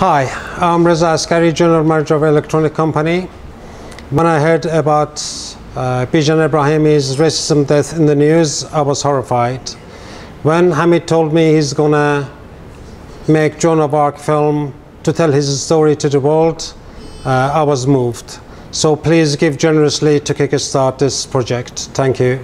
Hi, I'm Reza Asghari, General Manager of Electronic Company. When I heard about Bijan Ibrahimi's racism death in the news, I was horrified. When Hamid told me he's gonna make Joan of Arc film to tell his story to the world, I was moved. So please give generously to kickstart this project. Thank you.